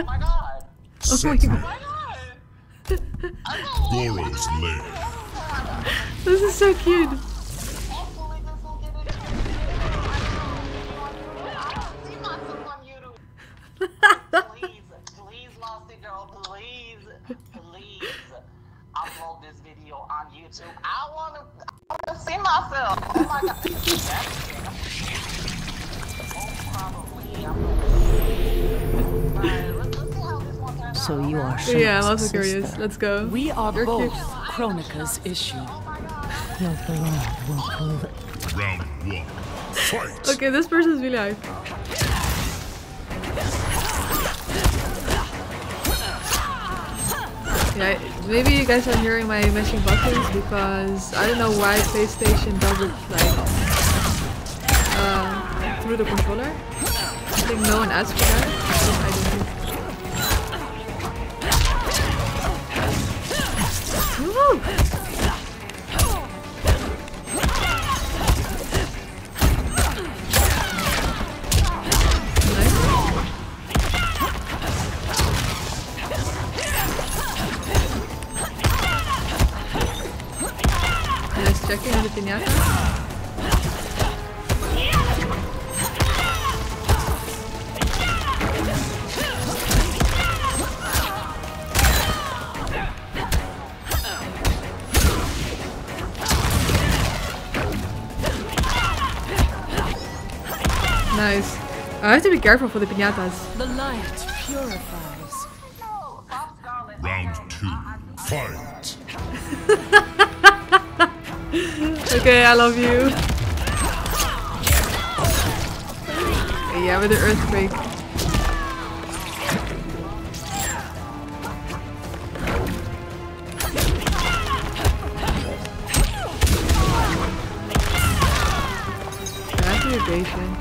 Oh my god! Oh my god! Goro's lair. This is so cute. Please, LOSTyGIRL, please. Upload this video on YouTube. I wanna see myself. Oh my god. Probably. So you are sure. Yeah, I'm also curious. Let's go. We are both Kronika's issue. Round one. Fight. Okay, this person's really high. Yeah, maybe you guys are hearing my mashing buttons because I don't know why PlayStation does it like through the controller. I think no one asked for that. I don't think. Nice. Checking on the pinata. Nice. I have to be careful for the pinatas. The light purifies. Round two. Fight. Okay, I love you. Yeah, with the earthquake. That's irrigation.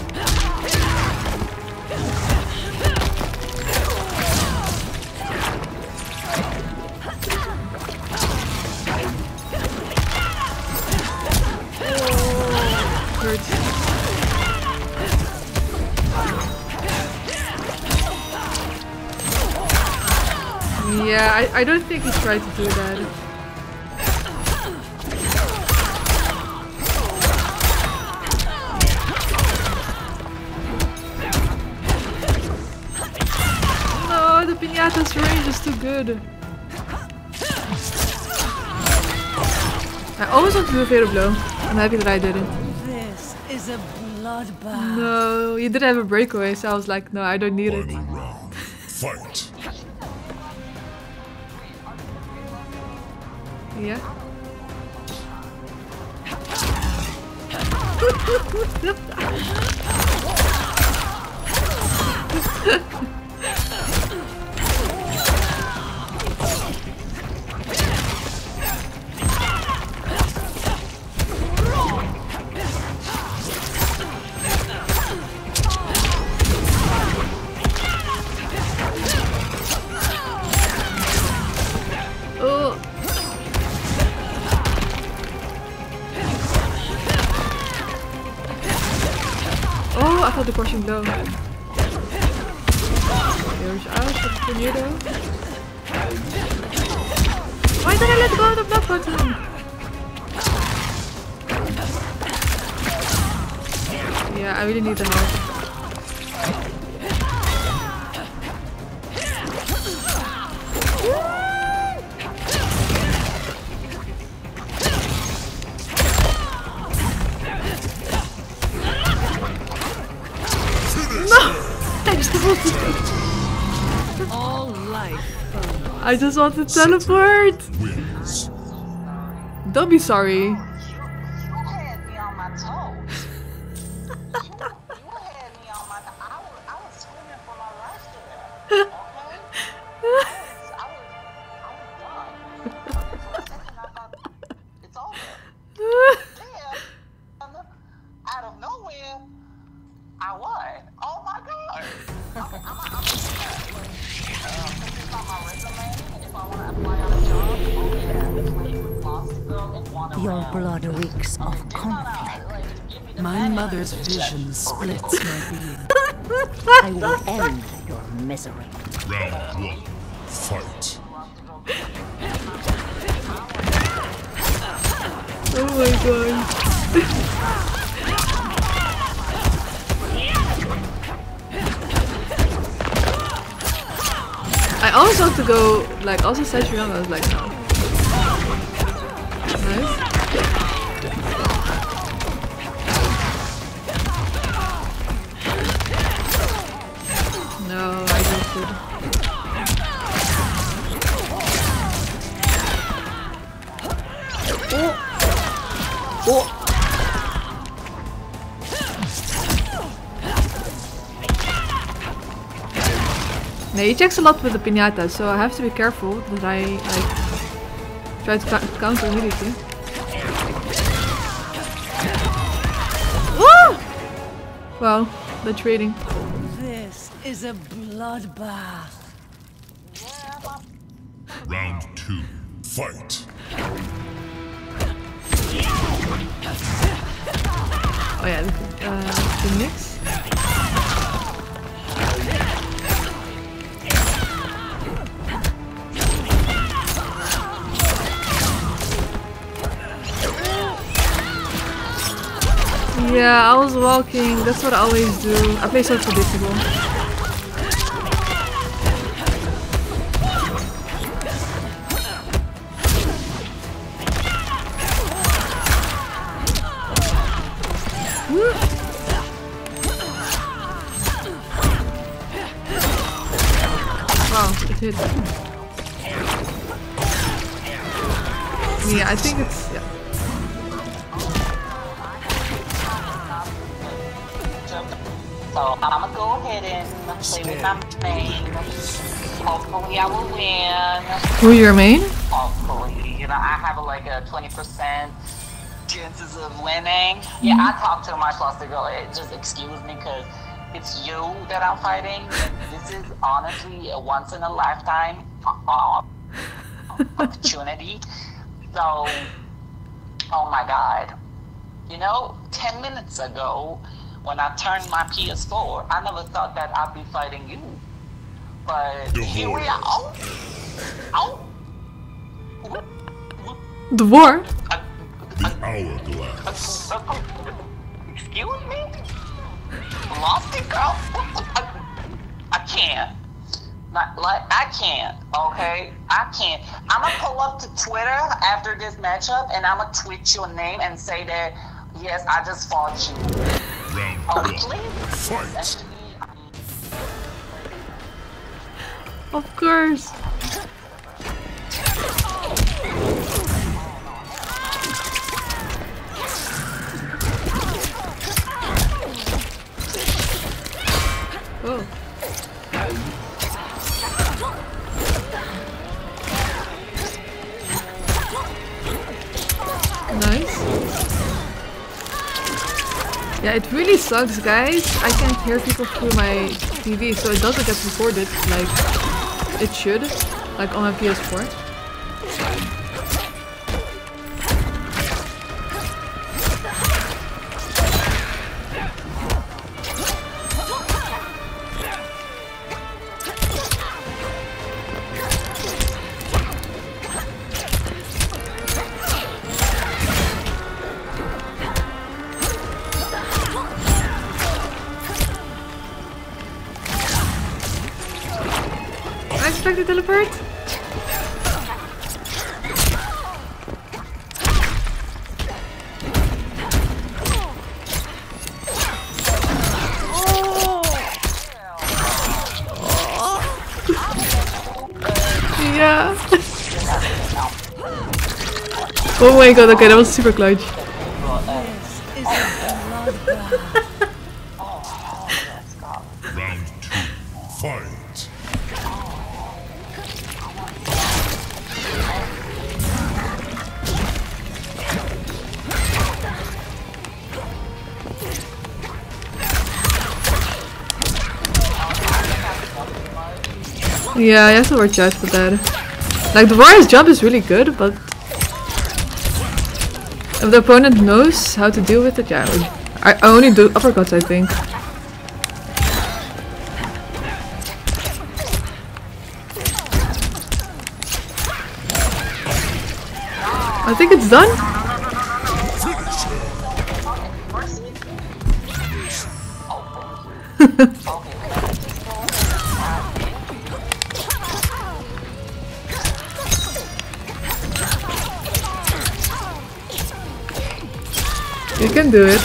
Yeah, I don't think he tried to do that. No, the piñata's range is too good. I always want to do a fatal blow. I'm happy that I didn't. This is a bloodbath. No, you did have a breakaway, so I was like, no, I don't need it. Final round. Fight. Yeah. The portion blow. There's out of the tornado. Why did I let go of the block button? Yeah, I really need the I just want to teleport! Don't be sorry. You had me on my toes. You had me on my toes. I was screaming for my life today. Okay? I was done. It's over. Then, out of nowhere, I won. Oh my god! Your blood reeks of conflict. My mother's vision splits my being. I will end your misery. Round one, fight. Oh my god. I always want to go, like, also Cetrion, I was like, no. Nice. No, I don't do it. Oh! Oh! No, he checks a lot with the piñata, so I have to be careful that I like try to counter immediately. Oh! Well, that's reading. This is a bloodbath. Round two, fight. Oh yeah, the mix. Yeah, I was walking, that's what I always do. I play so predictable. Wow, it hit. Yeah, I think it's... Yeah. So I'm gonna go ahead and play with my main. Hopefully I will win. Who your main? Hopefully, you know, I have a, like a 20% chances of winning. Yeah, I talked to my LOSTyGIRL. It just excuse me because it's you that I'm fighting. This is honestly a once in a lifetime opportunity. So, oh my God, you know, 10 minutes ago. When I turned my PS4, I never thought that I'd be fighting you. But here we are. Oh! Oh! The war? The hourglass. Excuse me? LOSTyGIRL? I can't. Like, I can't, okay? I can't. I'm gonna pull up to Twitter after this matchup and I'm gonna tweet your name and say that, yes, I just fought you. Of course. Oh. Yeah, it really sucks, guys. I can't hear people through my TV, so it doesn't get recorded like it should, like on my PS4. Teleport? Oh. Oh. Yeah. Oh my god, okay, that was super clutch. Yeah, I have to watch out for that. Like, the warrior's jump is really good, but if the opponent knows how to deal with it, yeah, I only do uppercuts, I think. I think it's done. You can do it.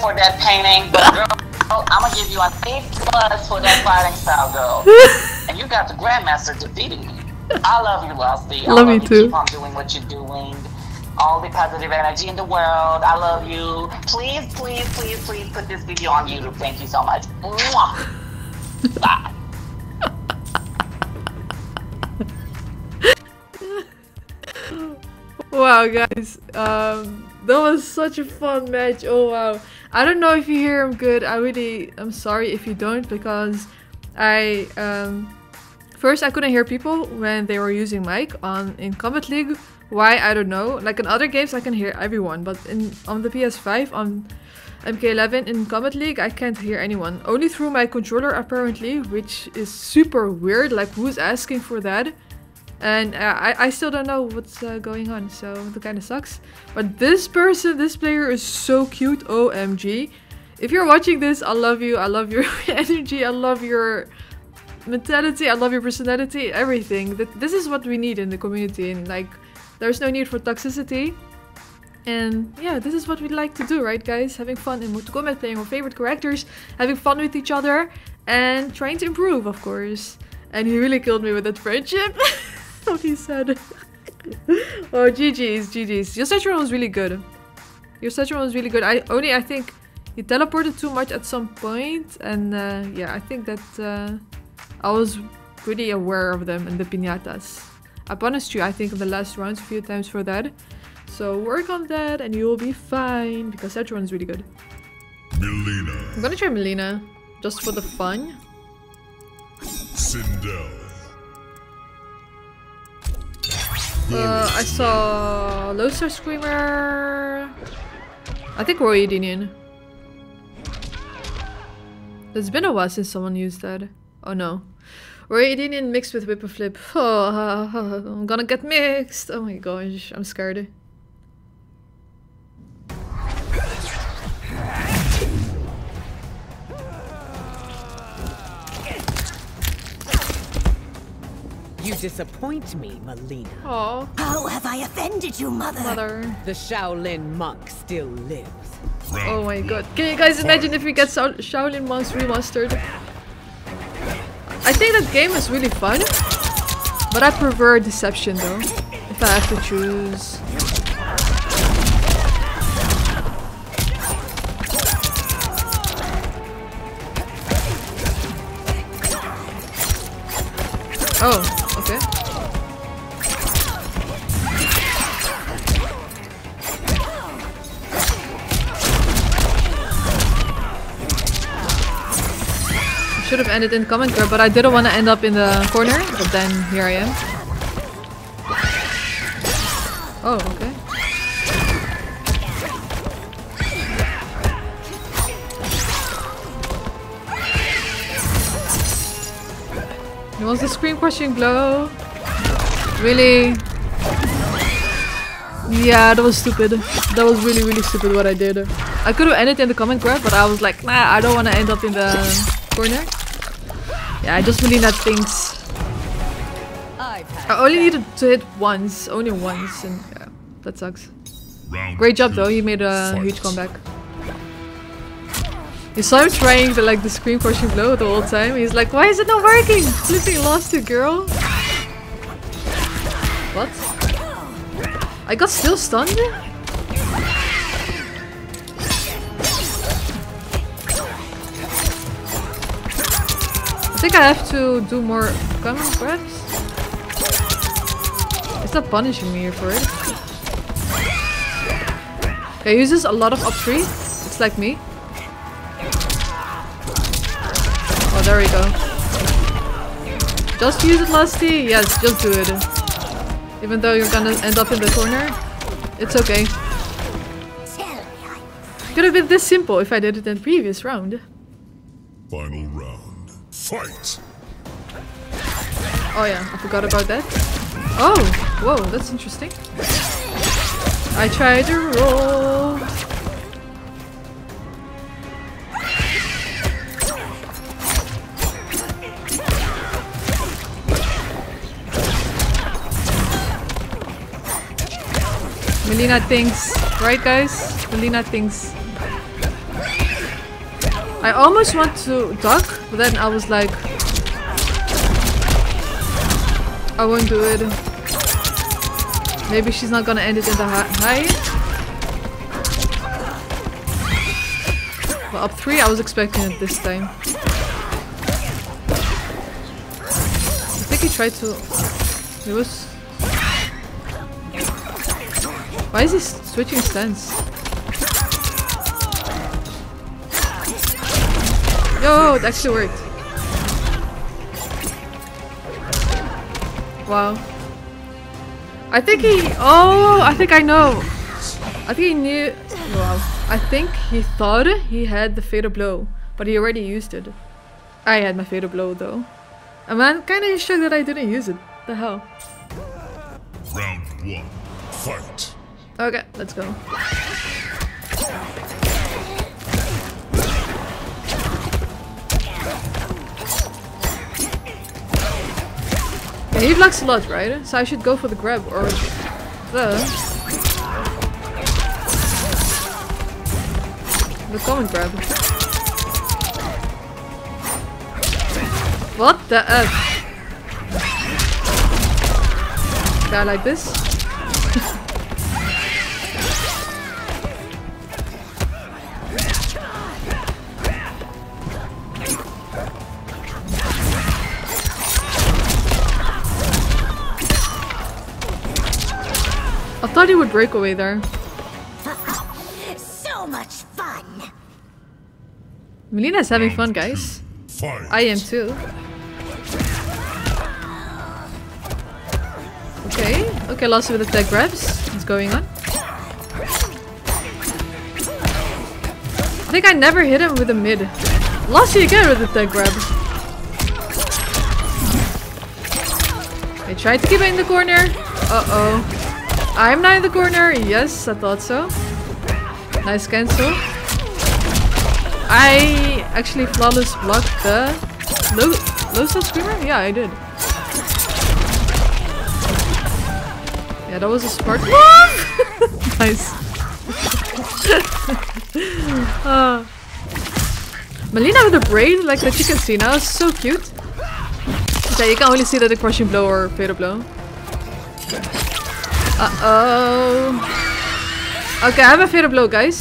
For that painting, but girl, I'm gonna give you an A+ for that fighting style, girl. And you got the Grandmaster defeating me. I love you, LOSTy. I love you too. Keep on doing what you're doing. All the positive energy in the world. I love you. Please, please, please, please put this video on YouTube. Thank you so much. Mwah. Bye. Wow, guys. That was such a fun match. Oh wow. I don't know if you hear him good. I'm sorry if you don't, because I first I couldn't hear people when they were using mic in Kombat League. Why, I don't know. Like in other games I can hear everyone, but on the PS5 on MK11 in Kombat League I can't hear anyone. Only through my controller apparently, which is super weird. Like, who's asking for that? And I still don't know what's going on, so that kind of sucks. But this player is so cute, OMG. If you're watching this, I love you. I love your energy. I love your mentality. I love your personality, everything. This is what we need in the community. And like, there's no need for toxicity. And yeah, this is what we like to do, right guys? Having fun in Mortal Kombat, playing our favorite characters, having fun with each other, and trying to improve, of course. And he really killed me with that friendship. What he said. Oh, GG's, GG's. Your Cetrion was really good. Your Cetrion was really good. I think he teleported too much at some point, and yeah, I think that I was pretty aware of them and the piñatas. I punished you, I think, in the last rounds a few times for that. So work on that, and you'll be fine because Cetrion is really good. Mileena. I'm gonna try Mileena just for the fun. Sindel. I saw Lostar Screamer. I think Roidinian. It's been a while since someone used that. Oh no. Roidinian mixed with Whip and Flip. Oh, I'm gonna get mixed. Oh my gosh, I'm scared. You disappoint me, Mileena. Oh. How have I offended you, Mother? The Shaolin monk still lives. Oh my god. Can you guys imagine if we get Shaolin monks remastered? I think that game is really fun. But I prefer Deception though, if I have to choose. Oh. Okay. Should have ended in comment girl, but I didn't want to end up in the corner, but then here I am. Oh, okay. He wants the screen crushing blow. Really? Yeah, that was stupid. That was really, really stupid what I did. I could have ended in the comment grab, but I was like, nah, I don't want to end up in the corner. Yeah, I just really need things. I only needed to hit once, only once, and yeah, that sucks. Great job though, he made a huge comeback. You saw him trying to like the screen crushing blow the whole time. He's like, why is it not working? Flipping LOSTyGIRL. What? I got still stunned? I think I have to do more common grabs. It's not punishing me here for it. He uses a lot of up 3. It's like me. Oh, there we go. Just use it, LOSTy. Yes, just do it. Even though you're gonna end up in the corner, it's okay. Could have been this simple if I did it in the previous round. Final round. Fight! Oh yeah, I forgot about that. Oh! Whoa, that's interesting. I tried to roll. Mileena thinks, right guys? Mileena thinks. I almost want to duck, but then I was like, I won't do it. Maybe she's not gonna end it in the high. Well, up 3, I was expecting it this time. I think he tried to. He was. Why is he switching stance? Yo, it actually worked. Wow. I think he. Oh, I think I know. I think he knew. Wow. I think he thought he had the fatal blow, but he already used it. I had my fatal blow though. And I'm kinda sure that I didn't use it. What the hell? Round 1. Fight. Okay, let's go. Yeah, he blocks a lot, right? So I should go for the grab or the common grab. What the F? Guy like this? I thought he would break away there. So much fun. Melina's having fun, guys. Fight. I am too. Okay. Okay, LOSTy with the tech grabs. What's going on? I think I never hit him with a mid. LOSTy again with the tech grab. I tried to keep it in the corner. Uh-oh. I'm not in the corner. Yes, I thought so. Nice cancel. I actually flawless blocked the Losa Screamer? Yeah, I did. Yeah, that was a spark. Nice. Mileena with a braid, like that you can see now. So cute. Yeah, you can only see that the crushing blow or fatal blow. Uh-oh. Okay, I have a fatal blow, guys.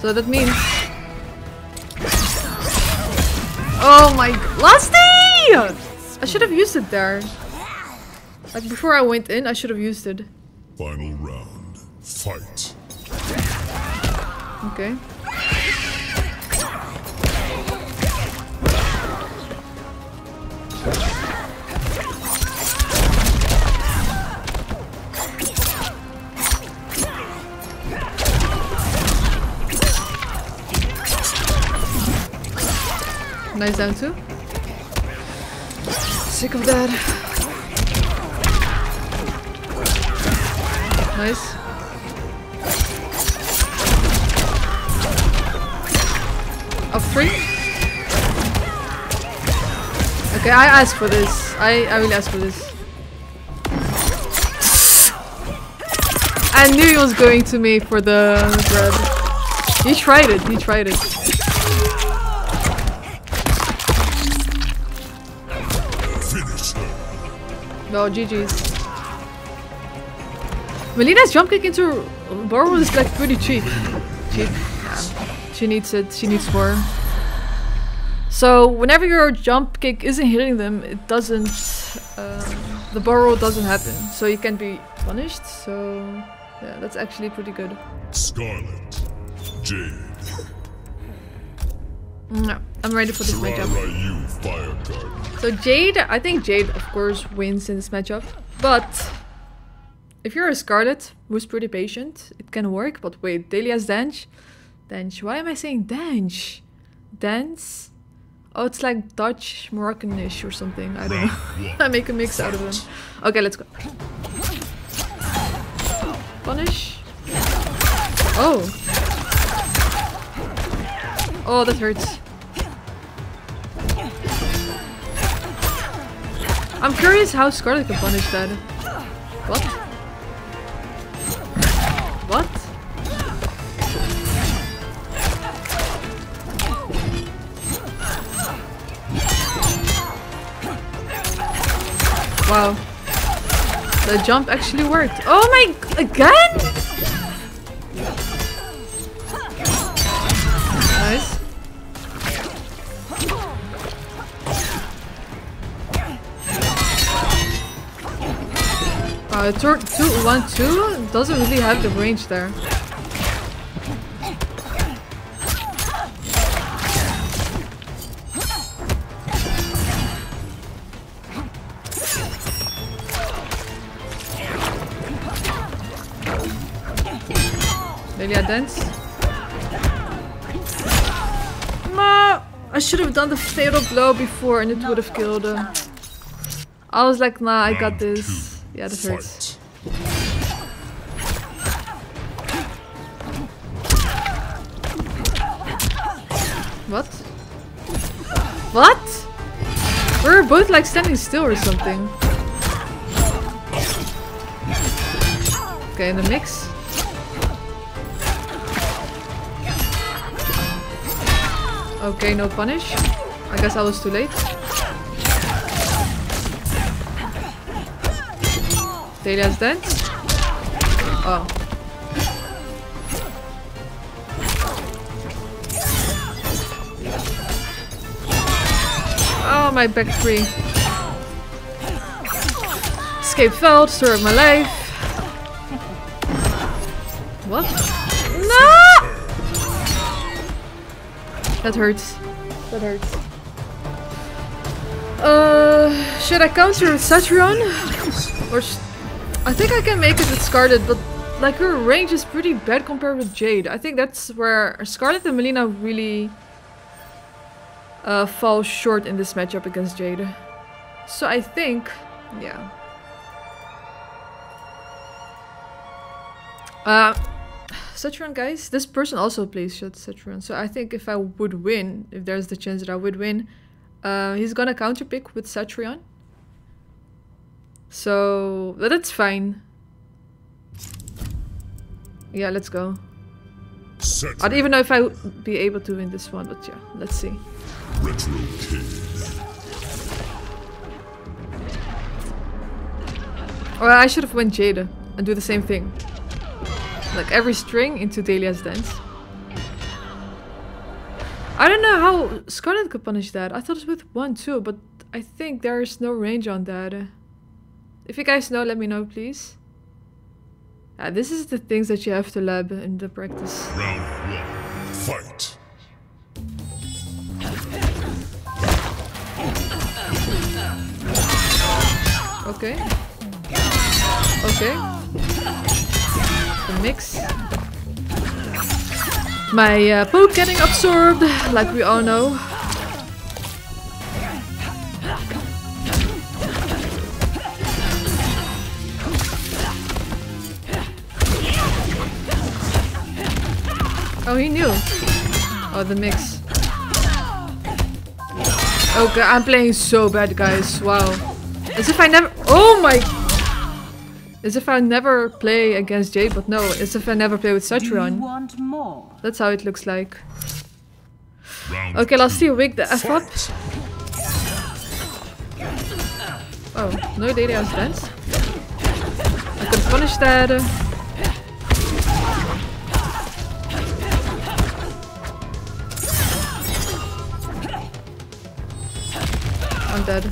So that means... Oh my... LOSTy! I should have used it there. Like, before I went in, I should have used it. Final round. Fight. Okay. Nice down too. Sick of that. Nice. Up 3. Okay, I asked for this. I will ask for this. I knew he was going to me for the grab. He tried it. He tried it. No, GG's. Melina's jump kick into Boro is like pretty cheap. Yeah. She needs it. She needs more. So whenever your jump kick isn't hitting them, it doesn't. The Boro doesn't happen. So you can be punished. So Yeah, that's actually pretty good. Scarlet, Jade. No, I'm ready for this matchup. So Jade, I think Jade of course wins in this matchup. But if you're a Scarlet who's pretty patient, it can work. But wait, Delia's Dance. Dance. Why am I saying Dance? Dance? Oh, it's like Dutch, Moroccan-ish or something. I don't know. I make a mix out of them. Okay, let's go. Punish. Oh. Oh, that hurts. I'm curious how Scarlet can punish that. What? What? Wow, the jump actually worked. Oh my, again? Nice. Wow, 2-1-2 doesn't really have the range there. Delia Dance. I should have done the fatal blow before and it would have killed him. I was like, nah, I got this. Yeah, that hurts. What? What? We're both like standing still or something. Okay, in the mix. Okay, no punish. I guess I was too late. Delia's Dance. Oh. Oh, my back three. Escape failed, story of my life. What? No! That hurts. That hurts. Should I counter with Cetrion? Or I think I can make it with Scarlet, but like her range is pretty bad compared with Jade. I think that's where Scarlet and Mileena really fall short in this matchup against Jade. So I think, yeah. Cetrion, guys, this person also plays Cetrion, so I think if I would win, if there's the chance that I would win, he's gonna counter pick with Cetrion. So that's fine. Yeah, let's go. Cetrion. I don't even know if I would be able to win this one, but yeah, let's see. Retro King. Or I should have went Jade and do the same thing. Like every string into Delia's Dance. I don't know how Scarlet could punish that. I thought it was with 1-2, but I think there is no range on that. If you guys know, let me know, please. This is the things that you have to lab in the practice. Round 1, fight. Okay. Okay. The mix. My poke getting absorbed, like we all know. Oh, he knew. Oh, the mix. Okay, I'm playing so bad, guys. Wow. As if I never. Oh my. As if I never play against Jade, but no, as if I never play with Cetrion. That's how it looks like. Okay, let's see, wake the F up. Oh, no Delia's Dance. I can punish that. I'm dead.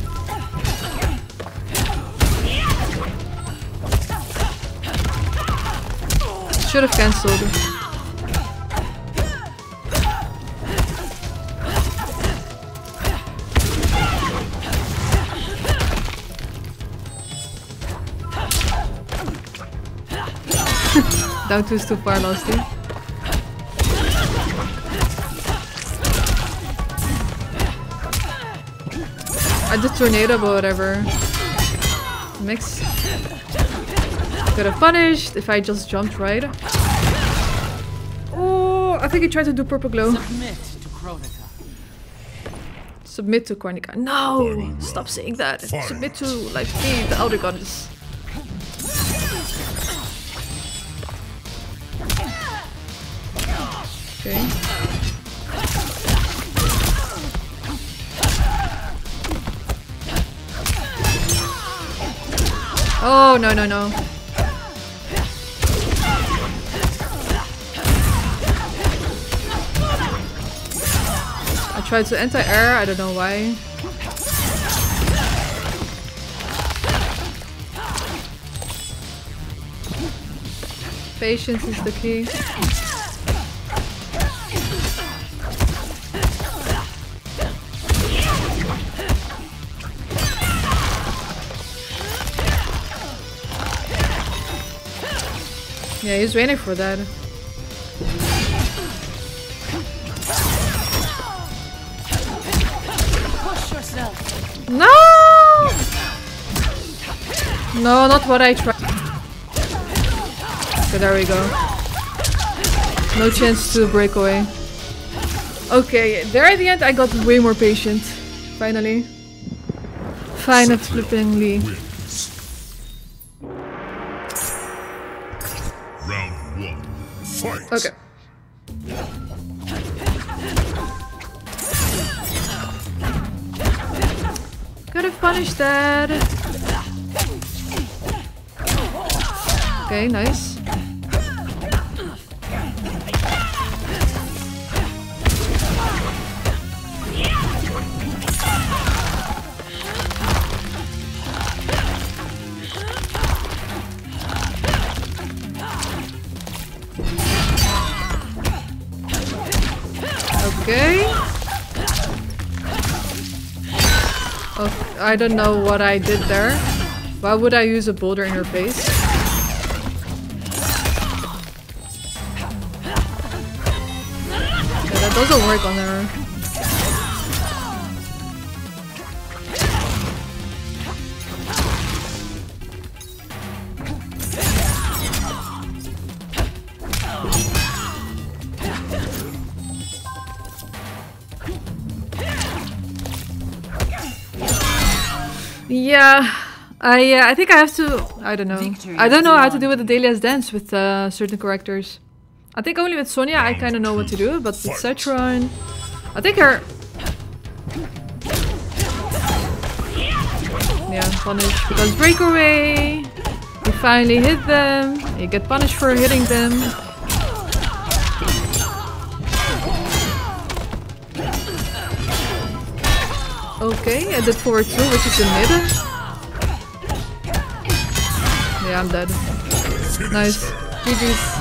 Should have cancelled. Down two is too far, Losty. I did tornado but whatever. Mix. Could have punished if I just jumped right. Oh, I think he tried to do purple glow. Submit to Kronika. Submit to Kronika. No! Stop saying that. Submit to, like, me, the Elder Goddess. Okay. Oh, no, no, no. Tried to anti-air, I don't know why. Patience is the key. Yeah, he's waiting for that. No! No, not what I tried. Okay, there we go. No chance to break away. Okay, there at the end I got way more patient. Finally. Finally, flippingly. Okay. Punish that. Okay, nice. Okay. Oh, I don't know what I did there. Why would I use a boulder in her face? Yeah, that doesn't work on her. Yeah, I think I have to. I don't know. I don't know how to do with the Delia's Dance with certain characters. I think only with Sonya I kind of know what to do, but with Cetrion, I think her. Yeah, punish because breakaway. You finally hit them. You get punished for hitting them. Okay, I did forward 2, which is in mid. Yeah, I'm dead. Nice. GG's.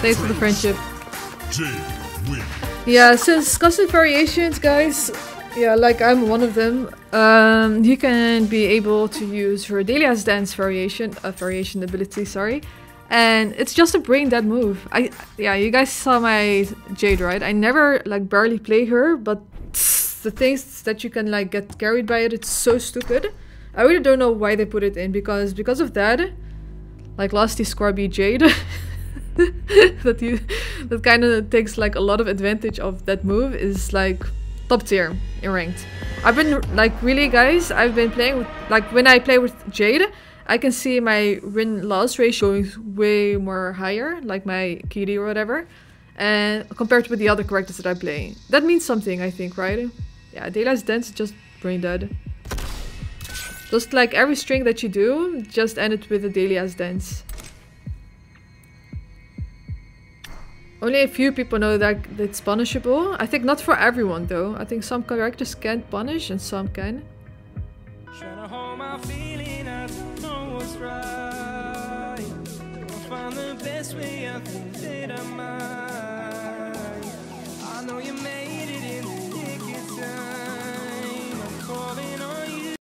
Thanks for the friendship. Yeah, since custom variations, guys. Yeah, like I'm one of them. You can be able to use her Delia's Dance variation ability, sorry. And it's just a brain dead move. Yeah, you guys saw my Jade, right? I never, like, barely play her, but the things that you can, like, get carried by it, it's so stupid. I really don't know why they put it in, because of that, like, Losty Squirby Jade. that kind of takes, like, a lot of advantage of that move is, like, top tier in ranked. I've been, like, really, guys, I've been playing with, like, when I play with Jade, I can see my win-loss ratio is way more higher, like my KD or whatever, and compared with the other characters that I play. That means something, I think, right? Yeah, Delia's Dance is just brain dead. Just like every string that you do, just end it with a Delia's Dance. Only a few people know that it's punishable. I think not for everyone though. I think some characters can't punish and some can. I know you may